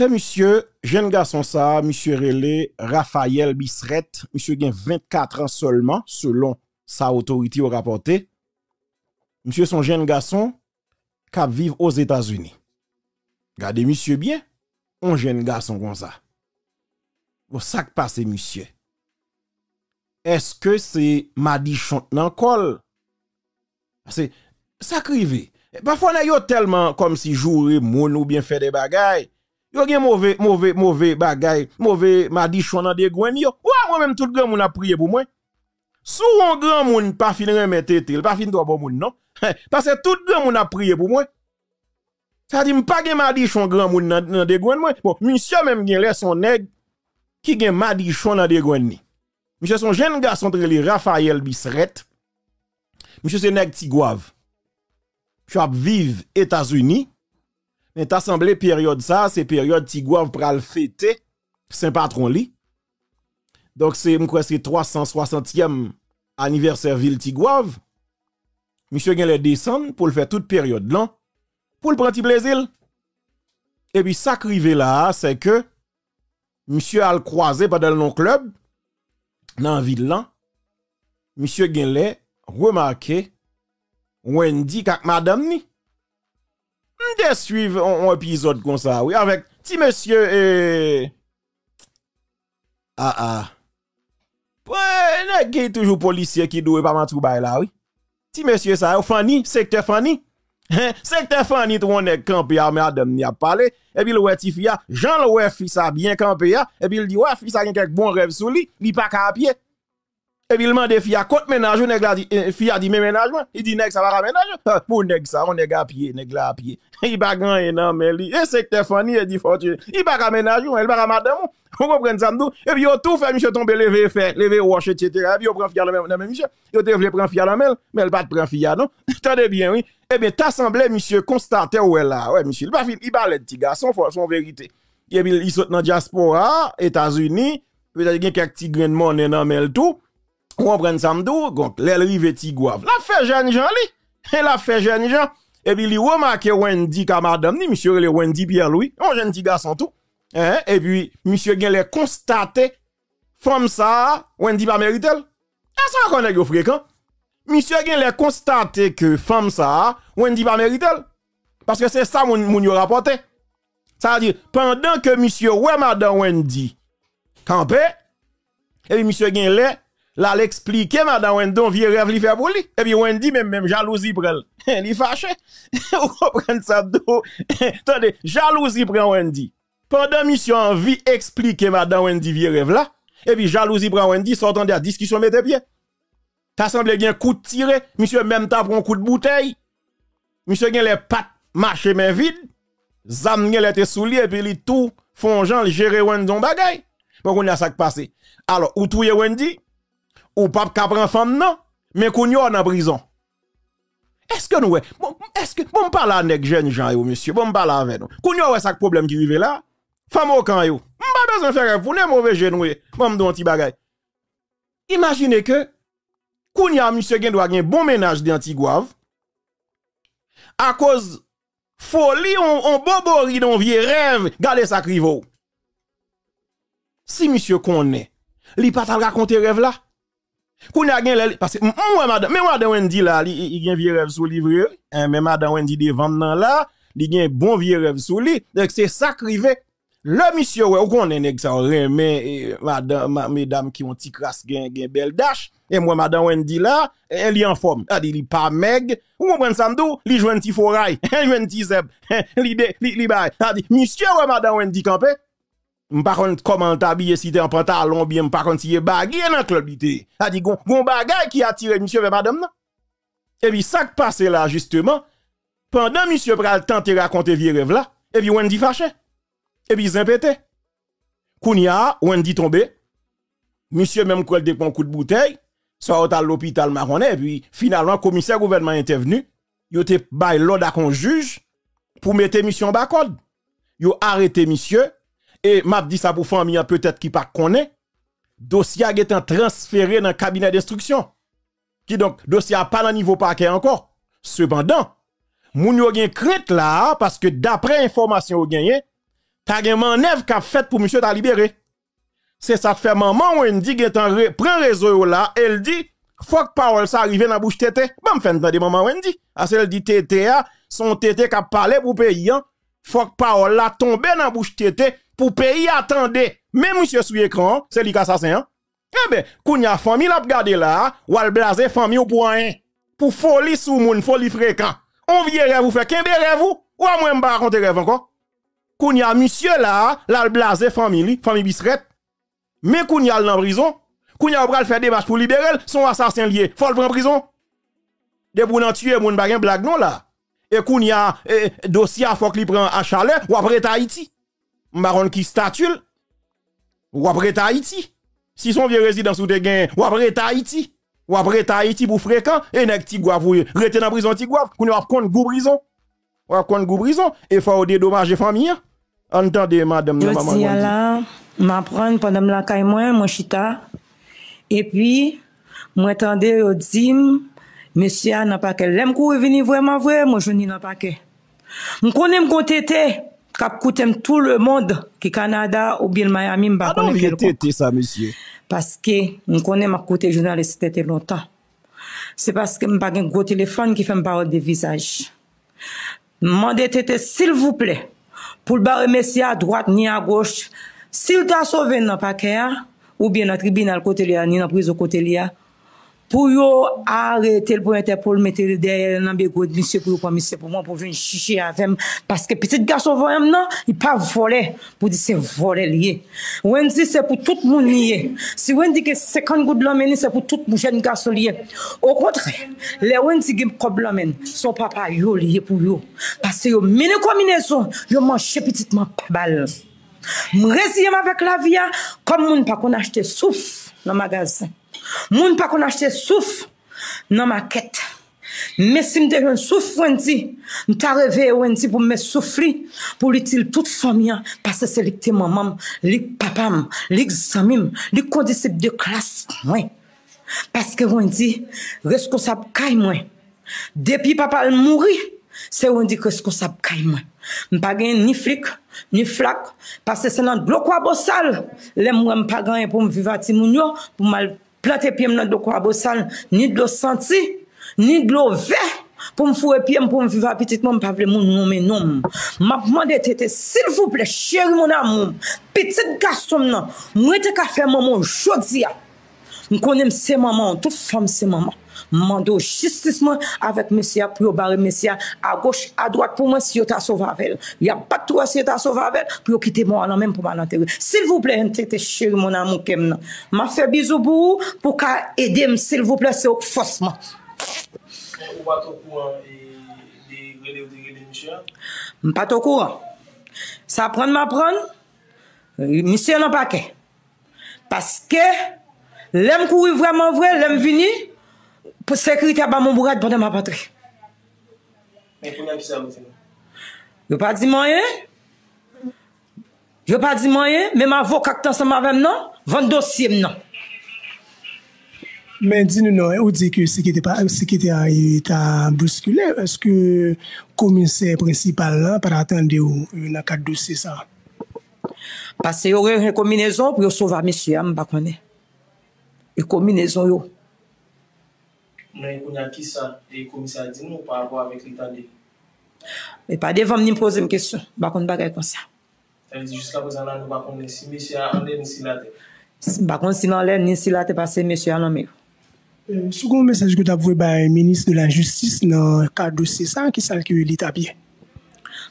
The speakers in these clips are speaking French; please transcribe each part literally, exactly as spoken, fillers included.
C'est monsieur, jeune garçon ça, monsieur Relé, Raphaël Bissrette, monsieur gagne vingt-quatre ans seulement, selon sa autorité au rapporté. Monsieur son jeune garçon, qui vit aux États-Unis. Regardez monsieur bien, un jeune garçon comme ça. Bon, ça qui passe, monsieur. Est-ce que c'est Madichon dans le col? C'est ça qui parfois, on a tellement comme si jouer, moun ou bien faire des bagailles. Yo gen mauvais mauvais mauvais bagay, mauvais Madichon dans des gwen yo. Ouah, moi même tout grand moun a prié pour moi. Sou on grand moun pas fin remettre tête, pas fin droit bon moun non. Parce que tout grand moun a prié pour moi. Ça dit m'pa gen Madichon grand moun dans des gwen moi. Bon, monsieur même gen lè son nèg qui gen Madichon dans des gwen ni. Monsieur son jeune garçon trele Raphaël Bissrette. Monsieur c'est nèg Tiguave. Tu ap vive États-Unis. Mais t'as semblé période ça, c'est période Tiguave pral fêter Saint-Patron li. Donc c'est m'kwa c'est trois cent soixantième anniversaire ville Tiguave. Monsieur gen le descend pour le faire toute période là, pour le prendre petit plaisir. Et puis ça crivé là, c'est que monsieur a le croisé pendant le club dans ville là. Monsieur gen le remarqué Wendy kak madame ni. M'de suivre un épisode comme ça, oui, avec petit monsieur et... Ah ah. Ouais, il y a toujours policier qui doit pas m'en là, oui. Petit monsieur ça, Fanny, secteur Fanny. Secteur Fanny, tout on est campé, madame ni a parlé. Et puis le ouais, ti fia, Jean le ouais, fils a bien campé, et puis il dit, ouais, fils a quelques bons rêves sous lui, il pas qu'à pied. Et puis il m'a dit, fia, compte ménage, nèg la dit, fia dit, mais ménage, il dit, nèg ça va ménage. Pour nèg ça, on est à pied, nèg la à pied. Il va gagner, non, mais lui, et c'est que Fanny, il dit, fortune. Il va ménage, il va madame, on comprend ça, nous. Et puis, il tout fait, monsieur tombe, levé, fait, levé, wash, et cetera. Et puis, il prend fia la même, monsieur. Il te voulait prendre fia la même, mais elle va te prendre fia, non? Tendez bien, oui. Eh bien, t'as semblé, monsieur, constater où elle là. Ouais, monsieur, il va le petit garçon, son vérité. Et puis, il saute dans diaspora, États-Unis, peut-être qu'il y a quelques petits grains de monnaie dans le tout. On prend samdou, donc l'elle rive Tiguave. La fait jeune Jean li, elle a fait jeune Jean. Et puis il remarque Wendy ka madame ni monsieur le Wendy Pierre-Louis, un jeune petit garçon tout. Hein? Et puis monsieur gen les constaté femme ça, Wendy pas mérite elle. Ça connaît yo fréquent. Monsieur gen les constaté que femme ça, Wendy pas mérite elle. Parce que c'est ça mon mon yo rapporté. Ça veut dire pendant que monsieur ouais madame Wendy campé et puis monsieur gen les là, l'explique, madame Wendy, vieux rêve, li fait pour lui. Et puis, Wendy, même, même, jalousie prend. Li fâché. Vous comprenez ça, d'où? Attendez, jalousie prend Wendy. Pendant mission en vie, explique, madame Wendy, vieux rêve là. Et puis, jalousie prend Wendy, sortant de la discussion, mettez pied. Ça semble bien coup de tiré. Monsieur, même, t'as pris un coup de bouteille. Monsieur, gagne les pattes, marché, main vide. Zam, gagne les souliers, et puis, li tout, fongeant, gérer Wendy, on bagaille. Bon, on a ça qui passe. Alors, où trouver Wendy? Ou pas qu'à prendre femme, non, mais Kounyo en prison. Est-ce que nous, bon, est-ce que, bon, parle avec jeune gens, monsieur, bon, parle avec nous. Kounyo, ouais, ça problème qui vivait là. Femme au camp, yo. M'pas besoin de faire, vous n'êtes mauvais jeune, oui. Bon, m'don ti bagay. Imaginez que, Kounyo, monsieur, gen doit gen bon ménage dans Tiguave. À cause, folie, on, on bobori, on vieux rêve, gardez ça crivo. Si monsieur connaît, li pas t'al raconter rêve là. Qu'on a gagné parce que moi madame mais madame Wendy là il gagne vieux rêve sous livre mais madame Wendy devant nan là il gagne bon vieux rêve sous lui donc c'est ça crivé le monsieur ouais on connaît nèg ça mais madame mesdames qui ont ti crasse gagne gagne belle dash et moi madame Wendy là elle est en forme elle dit pas meg ou comprendre ça m'dou li joine ti forail il joine ti zeb li li li bail dit monsieur ouais madame Wendy campé m'pa kon comment t'habiller si t'es en pantalon bien m'pa kon si bagay dans club dit ça dit gon bagay qui attire monsieur vers madame nan et puis ça qui passe là justement pendant monsieur pral tenter raconter vieux rêve là et puis Wendy fâché et puis z'impété kounya Wendy tombé monsieur même quoi de pon coup de bouteille soit à l'hôpital marronné et puis finalement commissaire gouvernement intervenu yo te bay l'ordre qu'on juge pour mettre monsieur en bas code yo arrêté monsieur. Et m'a dit ça pour famille peut-être qui pas connaît dossier a été transféré dans cabinet d'instruction qui donc dossier a pas dans niveau parquet encore cependant moun yo gen crainte là parce que d'après information yo gagné ta gen manèv ka fait pour monsieur ta libéré. C'est ça que fait maman Wendy qui prend réseau là, elle dit faut que parole ça arrive dans la bouche tété. Bon me fait entendre maman Wendy, parce qu'elle dit tété a son tété qui a parlé pour pays, faut que parole là tombe dans la bouche tété pour pays attendez. Mais monsieur sur écran, c'est lui qui assassin. Eh ben, Kounyo famille l'a regardé là, ou al blaser famille au point. Pour folie sous moun, folie fréquent. On vient rêve vous faire qu'un rêve vous ou à moi m'ba raconter rêve encore. Kounyo monsieur là, l'a blaser famille, famille Bissrette. Mais Kounyo en prison, Kounyo va faire des marches pour libérer son assassin lié. Faut le prendre en prison. De pour nan tuer moun bagen blague non là. Et Kounyo eh, dossier faut qu'il prend à Chalet ou après Haïti. M'baron qui statue ou après Haïti. Si son vieux résident sous des gains, ou après Haïti, ou après Haïti pour fréquent, et nèg Tiguave, ou rete dans prison Tiguave, qu'on a compte gou prison, ou a compte gou prison, et faut dédommager famille. Entendez, madame, la maman. Je suis là, m'apprendre pendant la caille moi, mon chita, et puis, m'entendez, au dim, monsieur, n'a pas qu'elle l'aime, qu'on revenu vraiment vrai, moi, je n'y n'a pas qu'elle. M'connais m'contété. Cap coûte tout le monde qui Canada ou bien Miami m'a connait ça monsieur parce que on connaît ma côté journaliste c'était longtemps c'est parce que m'a pas un gros téléphone qui fait me parole de visage mandé tété s'il vous plaît pour le remercier à droite ni à gauche s'il t'a sauvé dans paquet ou bien dans tribunal côté là ni dans prison côté là pour yo arrêter le pointer pour le mettre derrière dans bégo de monsieur pour pour monsieur pour moi pour venir chicher avec parce que petit garçon voyant non il pas voler pour dire c'est voler lié Wendy c'est pour tout monde lié si Wendy que cinquante goud l'emmène c'est pour tout jeune garçon lié au contraire les Wendy qui problème son papa yo lié pour yo parce que yo mine combinaison yo manche petitement pas balle m'résime avec la vie comme monde pas qu'on acheter souffle dans magasin. Moun pa kon achete souf nan maket. Mais si m'te jwenn souf Wendy, m'ta rêvé Wendy pour me souffler, pour l'utile toute famille, parce que c'est l'icté maman, l'icté papam, l'icté zamim, l'icté condisciple de classe, moi. Parce que Wendy, responsable kay moi. Depuis papa le mouri, c'est Wendy responsable kay moi. M'pa gen ni flic, ni flac, parce que c'est nan blokwa bosal, les mwen m'pa gen pour m'vivre à Timounio, pour mal. Plante pied dans de quoi bossal ni de l'eau senti ni de l'eau vert pour me fouer pied pour me vivre petite maman pas vraiment non mais non m'a demandé tété s'il vous plaît chéri mon amour petite garçon non moi te ka faire maman jodi a me connais c'est maman toute femme c'est maman mando justice moi avec monsieur pour barrer monsieur à gauche à droite pour moi si t'a sauvé avec il y a pas trois si t'a sauvé avec pour quitter moi non même pour mal enterrer s'il vous plaît tete chéri mon amour kem m'a fait bisou pour pour qu'a aider s'il vous plaît c'est forcément on pas au courant et des relais de monsieur on pas au courant ça prend m'a prendre monsieur non paquet parce que l'aime courir vraiment vrai l'aime venir pour sécurité à mon bourrade pendant ma patrie. Mais pour qui ça vous fait? Je pas dit moyen. Je pas dit moyen, mais ma voix qui est ensemble avec moi, vingt dossiers non. Mais dis-nous non, on dit que ce qui était pas, ce qui était bousculé, est-ce que commissaire principal là, par attendre où il a quatre dossiers ça? Parce qu'il y aurait une combinaison pour sauver monsieur, je ne sais pas. Une combinaison yo. Mais on a qui ça et commissaire dit nous par rapport avec l'Italie. Mais pas devant me poser une question, bah qu'on bagaille comme ça. Ça veut dire jusqu'à présent là nous pas connait si monsieur en l'air ni si la tête. Bah qu'on si en l'air ni si la tête parce que monsieur en l'air. Euh second message que tu as voué par ministre de la justice dans cadre dossier ça qui ça que l'État bien.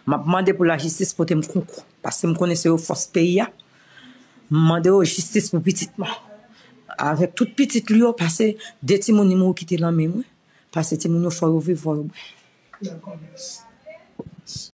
M'a demandé pour la justice pour te me concours parce que me connaissais au force pays. M'a demandé au justice pour petitement. Avec toute petite lui, parce que des témoins qui étaient là, mais moi, parce que témoins, il faut vivre.